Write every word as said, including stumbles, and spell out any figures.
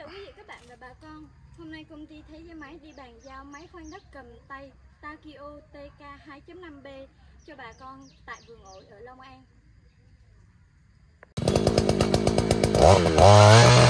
chào quý vị, các bạn và bà con. Hôm nay công ty Thế Giới Máy đi bàn giao máy khoan đất cầm tay Takyo tê ca hai chấm năm B cho bà con tại vườn ổi ở Long An.